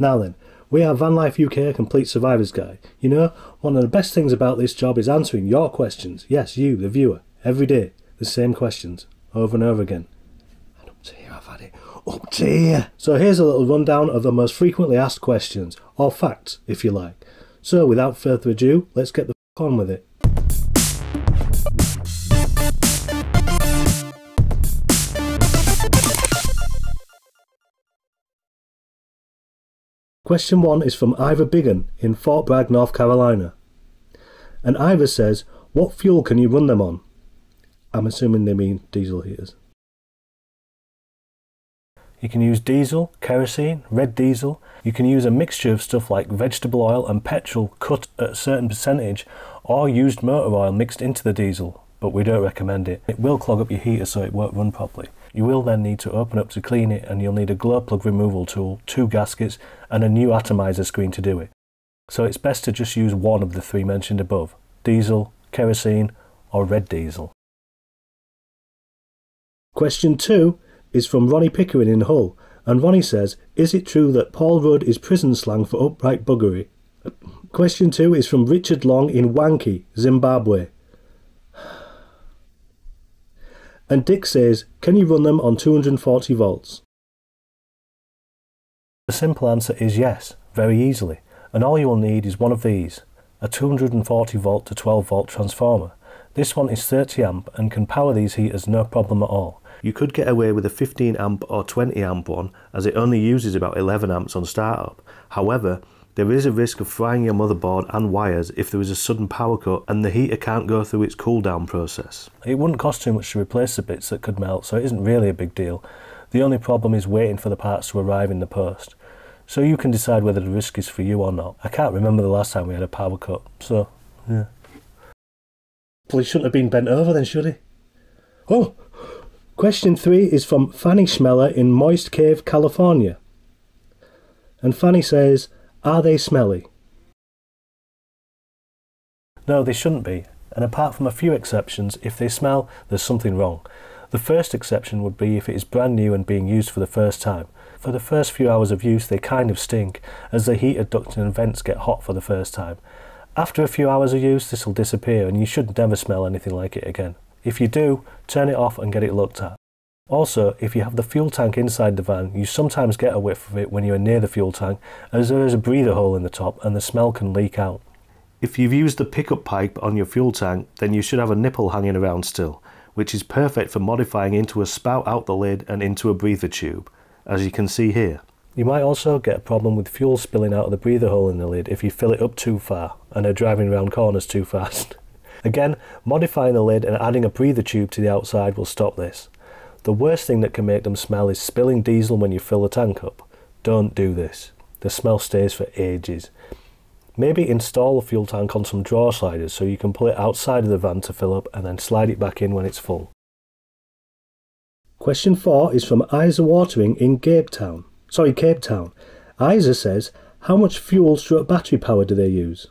Now then, we are Vanlife UK Complete Survivors Guide. You know, one of the best things about this job is answering your questions. Yes, you, the viewer, every day, the same questions, over and over again. And up to here, I've had it. Up to here! So here's a little rundown of the most frequently asked questions, or facts, if you like. So without further ado, let's get the f*** on with it. Question 1 is from Ivor Biggin in Fort Bragg, North Carolina. And Ivor says, what fuel can you run them on? I'm assuming they mean diesel heaters. You can use diesel, kerosene, red diesel. You can use a mixture of stuff like vegetable oil and petrol cut at a certain percentage, or used motor oil mixed into the diesel, but we don't recommend it. It will clog up your heater so it won't run properly. You will then need to open up to clean it, and you'll need a glow plug removal tool, 2 gaskets and a new atomizer screen to do it. So it's best to just use one of the 3 mentioned above, diesel, kerosene or red diesel. Question 2 is from Ronnie Pickering in Hull, and Ronnie says, is it true that Paul Rudd is prison slang for upright buggery? Question 2 is from Richard Long in Wanki, Zimbabwe. And Dick says, can you run them on 240 volts? The simple answer is yes, very easily, and all you will need is one of these, a 240 volt to 12 volt transformer. This one is 30 amp and can power these heaters no problem at all. You could get away with a 15 amp or 20 amp one, as it only uses about 11 amps on startup. However, there is a risk of frying your motherboard and wires if there is a sudden power cut and the heater can't go through its cool down process. It wouldn't cost too much to replace the bits that could melt, so it isn't really a big deal. The only problem is waiting for the parts to arrive in the post. So you can decide whether the risk is for you or not. I can't remember the last time we had a power cut, so yeah. Well, he shouldn't have been bent over then, should he? Oh! Question 3 is from Fanny Schmeller in Moist Cave, California. And Fanny says, are they smelly? No, they shouldn't be, and apart from a few exceptions, if they smell, there's something wrong. The first exception would be if it is brand new and being used for the first time. For the first few hours of use, they kind of stink, as the heater ducts and vents get hot for the first time. After a few hours of use, this will disappear and you should never smell anything like it again. If you do, turn it off and get it looked at. Also, if you have the fuel tank inside the van, you sometimes get a whiff of it when you are near the fuel tank, as there is a breather hole in the top and the smell can leak out. If you've used the pickup pipe on your fuel tank, then you should have a nipple hanging around still, which is perfect for modifying into a spout out the lid and into a breather tube, as you can see here. You might also get a problem with fuel spilling out of the breather hole in the lid if you fill it up too far and are driving round corners too fast. Again, modifying the lid and adding a breather tube to the outside will stop this. The worst thing that can make them smell is spilling diesel when you fill the tank up. Don't do this. The smell stays for ages. Maybe install the fuel tank on some drawer sliders so you can pull it outside of the van to fill up and then slide it back in when it's full. Question 4 is from Isa Watering in Cape Town. Isa says, how much fuel/battery power do they use?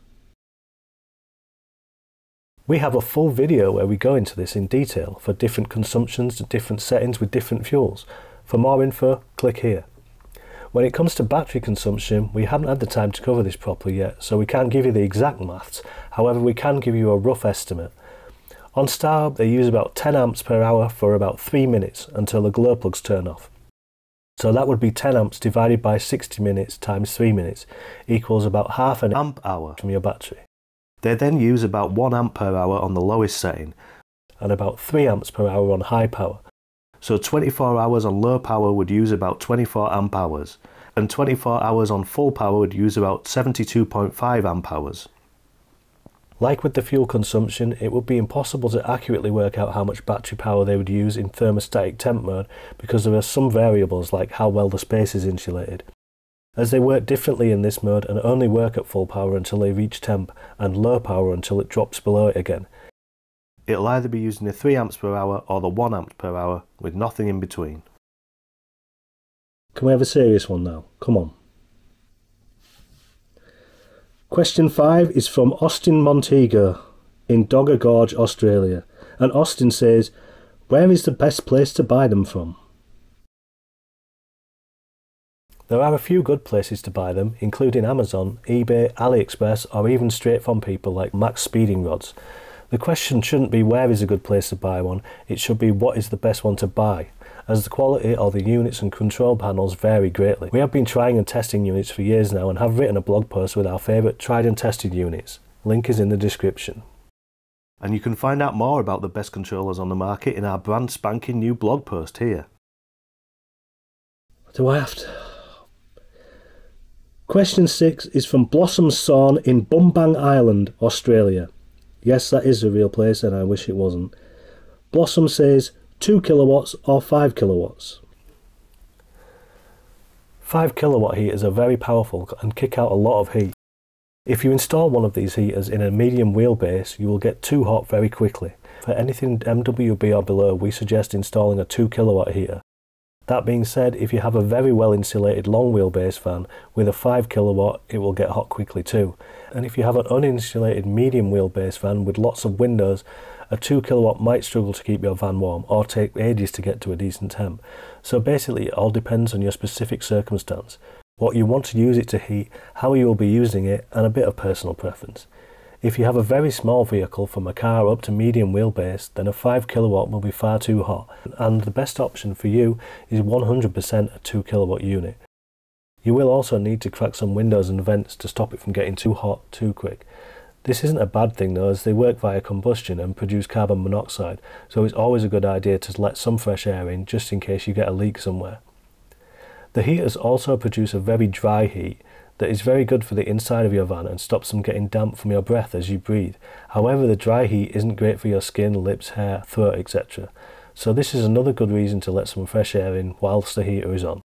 We have a full video where we go into this in detail for different consumptions and different settings with different fuels. For more info, click here. When it comes to battery consumption, we haven't had the time to cover this properly yet, so we can't give you the exact maths. However, we can give you a rough estimate. On startup, they use about 10 amps per hour for about 3 minutes until the glow plugs turn off. So that would be 10 amps divided by 60 minutes times 3 minutes equals about half an amp hour from your battery. They then use about 1 amp per hour on the lowest setting and about 3 amps per hour on high power. So 24 hours on low power would use about 24 amp hours, and 24 hours on full power would use about 72.5 amp hours. Like with the fuel consumption, it would be impossible to accurately work out how much battery power they would use in thermostatic temp mode because there are some variables like how well the space is insulated, as they work differently in this mode and only work at full power until they reach temp, and low power until it drops below it again. It'll either be using the 3 amps per hour or the 1 amp per hour, with nothing in between. Can we have a serious one now? Come on. Question 5 is from Austin Montego in Dogger Gorge, Australia, and Austin says, where is the best place to buy them from? There are a few good places to buy them, including Amazon, eBay, AliExpress, or even straight from people like MaxPeedingRods. The question shouldn't be where is a good place to buy one, it should be what is the best one to buy, as the quality of the units and control panels vary greatly. We have been trying and testing units for years now and have written a blog post with our favourite tried and tested units. Link is in the description. And you can find out more about the best controllers on the market in our brand spanking new blog post here. Do I have to? Question 6 is from Blossom Sawn in Bumbang Island, Australia. Yes, that is a real place and I wish it wasn't. Blossom says 2 kilowatts or 5 kilowatts. 5 kilowatt heaters are very powerful and kick out a lot of heat. If you install one of these heaters in a medium wheelbase, you will get too hot very quickly. For anything MWB or below, we suggest installing a 2 kilowatt heater. That being said, if you have a very well insulated long wheelbase fan with a 5 kilowatt, it will get hot quickly too. And if you have an uninsulated medium wheelbase fan with lots of windows, a 2 kilowatt might struggle to keep your van warm or take ages to get to a decent temp. So basically it all depends on your specific circumstance, what you want to use it to heat, how you will be using it, and a bit of personal preference. If you have a very small vehicle from a car up to medium wheelbase, then a 5 kilowatt will be far too hot, and the best option for you is 100% a 2 kilowatt unit. You will also need to crack some windows and vents to stop it from getting too hot too quick. This isn't a bad thing though, as they work via combustion and produce carbon monoxide, so it's always a good idea to let some fresh air in just in case you get a leak somewhere. The heaters also produce a very dry heat that is very good for the inside of your van and stops them getting damp from your breath as you breathe. However, the dry heat isn't great for your skin, lips, hair, throat, etc. So this is another good reason to let some fresh air in whilst the heater is on.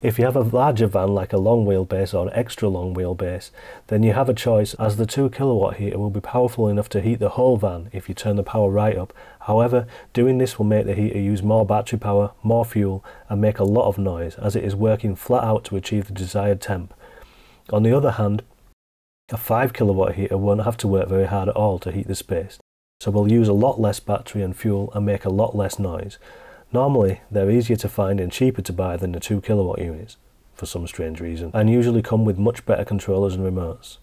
If you have a larger van like a long wheelbase or an extra long wheelbase, then you have a choice, as the 2 kilowatt heater will be powerful enough to heat the whole van if you turn the power right up. However, doing this will make the heater use more battery power, more fuel, and make a lot of noise, as it is working flat out to achieve the desired temp. On the other hand, a 5 kilowatt heater won't have to work very hard at all to heat the space, so we'll use a lot less battery and fuel and make a lot less noise. Normally, they're easier to find and cheaper to buy than the 2 kilowatt units, for some strange reason, and usually come with much better controllers and remotes.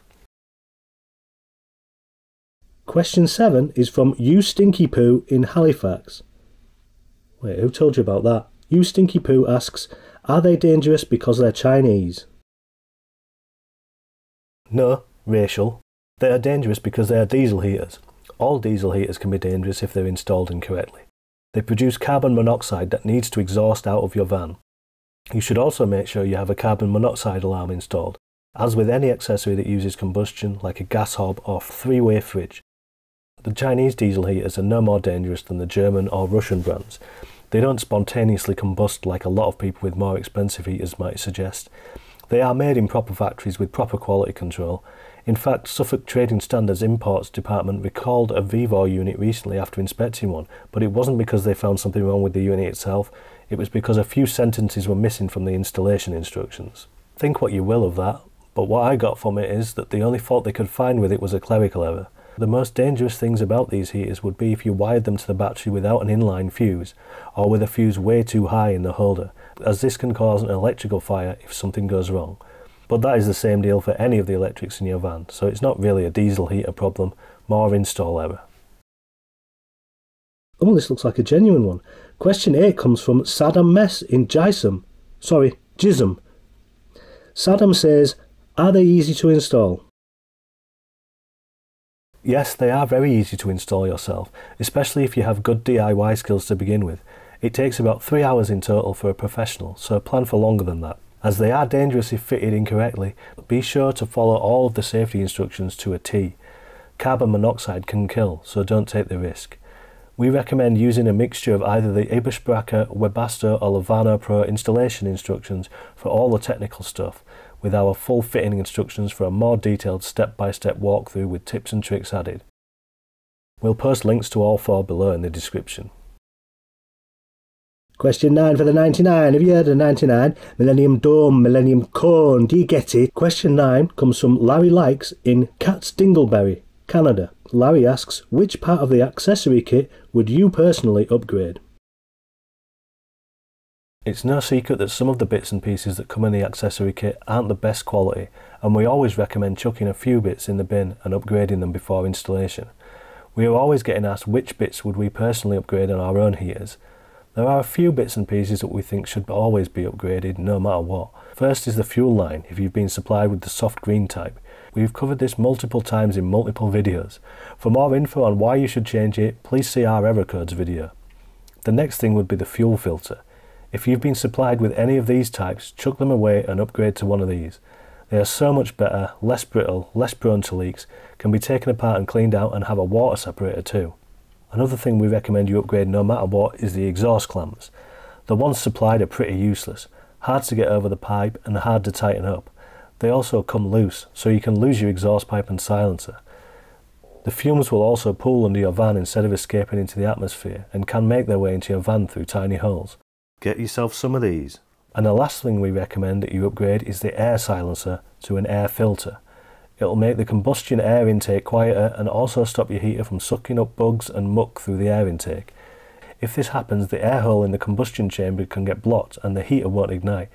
Question 7 is from You Stinky Poo in Halifax. Wait, who told you about that? You Stinky Poo asks, are they dangerous because they're Chinese? No, Rachel. They are dangerous because they are diesel heaters. All diesel heaters can be dangerous if they're installed incorrectly. They produce carbon monoxide that needs to exhaust out of your van. You should also make sure you have a carbon monoxide alarm installed, as with any accessory that uses combustion, like a gas hob or three-way fridge. The Chinese diesel heaters are no more dangerous than the German or Russian brands. They don't spontaneously combust like a lot of people with more expensive heaters might suggest. They are made in proper factories with proper quality control. In fact, Suffolk Trading Standards Imports Department recalled a VEVOR unit recently after inspecting one, but it wasn't because they found something wrong with the unit itself, it was because a few sentences were missing from the installation instructions. Think what you will of that, but what I got from it is that the only fault they could find with it was a clerical error. The most dangerous things about these heaters would be if you wired them to the battery without an inline fuse, or with a fuse way too high in the holder, as this can cause an electrical fire if something goes wrong. But that is the same deal for any of the electrics in your van, so it's not really a diesel heater problem, more install error. Oh, this looks like a genuine one. Question 8 comes from Saddam Mess in Jisum. Sorry, Jisum. Saddam says, are they easy to install? Yes, they are very easy to install yourself, especially if you have good DIY skills to begin with. It takes about 3 hours in total for a professional, so plan for longer than that. As they are dangerous if fitted incorrectly, be sure to follow all of the safety instructions to a T. Carbon monoxide can kill, so don't take the risk. We recommend using a mixture of either the Eberspacher, Webasto or Lavaner Pro installation instructions for all the technical stuff, with our full fitting instructions for a more detailed step-by-step walkthrough with tips and tricks added. We'll post links to all 4 below in the description. Question 9 for the 99. Have you heard of 99? Millennium Dome, Millennium Cone, do you get it? Question 9 comes from Larry Likes in Katz Dingleberry, Canada. Larry asks, which part of the accessory kit would you personally upgrade? It's no secret that some of the bits and pieces that come in the accessory kit aren't the best quality, and we always recommend chucking a few bits in the bin and upgrading them before installation. We are always getting asked which bits would we personally upgrade on our own heaters. There are a few bits and pieces that we think should always be upgraded no matter what. First is the fuel line if you've been supplied with the soft green type. We've covered this multiple times in multiple videos. For more info on why you should change it, please see our error codes video. The next thing would be the fuel filter. If you've been supplied with any of these types, chuck them away and upgrade to one of these. They are so much better, less brittle, less prone to leaks, can be taken apart and cleaned out, and have a water separator too. Another thing we recommend you upgrade no matter what is the exhaust clamps. The ones supplied are pretty useless, hard to get over the pipe and hard to tighten up. They also come loose, so you can lose your exhaust pipe and silencer. The fumes will also pool under your van instead of escaping into the atmosphere, and can make their way into your van through tiny holes. Get yourself some of these. And the last thing we recommend that you upgrade is the air silencer to an air filter. It'll make the combustion air intake quieter and also stop your heater from sucking up bugs and muck through the air intake. If this happens, the air hole in the combustion chamber can get blocked and the heater won't ignite.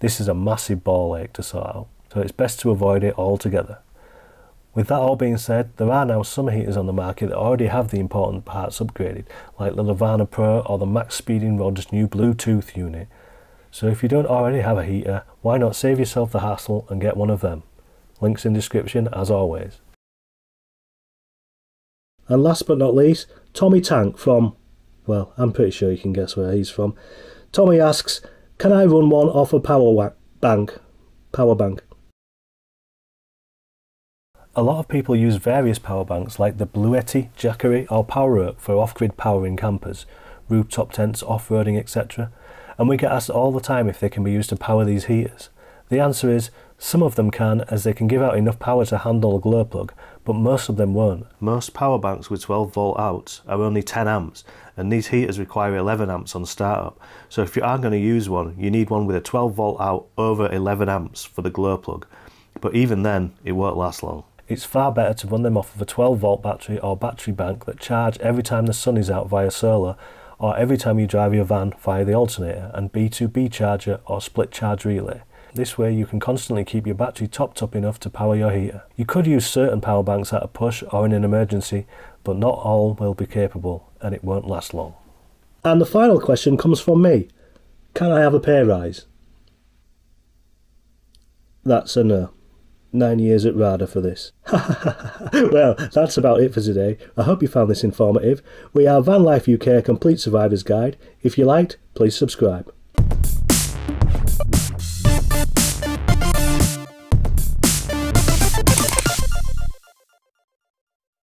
This is a massive ball ache to sort out, so it's best to avoid it altogether. With that all being said, there are now some heaters on the market that already have the important parts upgraded, like the Lavaner Pro or the MaxPeedingRods new Bluetooth unit. So if you don't already have a heater, why not save yourself the hassle and get one of them? Links in description as always. And last but not least, Tommy Tank from, well, I'm pretty sure you can guess where he's from. Tommy asks, can I run one off a power bank? A lot of people use various power banks like the Bluetti, Jackery or PowerOak for off-grid power in campers, rooftop tents, off-roading etc. And we get asked all the time if they can be used to power these heaters. The answer is, some of them can, as they can give out enough power to handle a glow plug, but most of them won't. Most power banks with 12 volt outs are only 10 amps, and these heaters require 11 amps on startup. So if you are going to use one, you need one with a 12 volt out over 11 amps for the glow plug. But even then, it won't last long. It's far better to run them off of a 12 volt battery or battery bank that charge every time the sun is out via solar, or every time you drive your van via the alternator and B2B charger or split charge relay. This way you can constantly keep your battery topped up enough to power your heater. You could use certain power banks at a push or in an emergency, but not all will be capable and it won't last long. And the final question comes from me. Can I have a pay rise? That's a no. 9 years at RADA for this. Well, that's about it for today. I hope you found this informative. We are Vanlife UK Complete Survivors Guide. If you liked, please subscribe.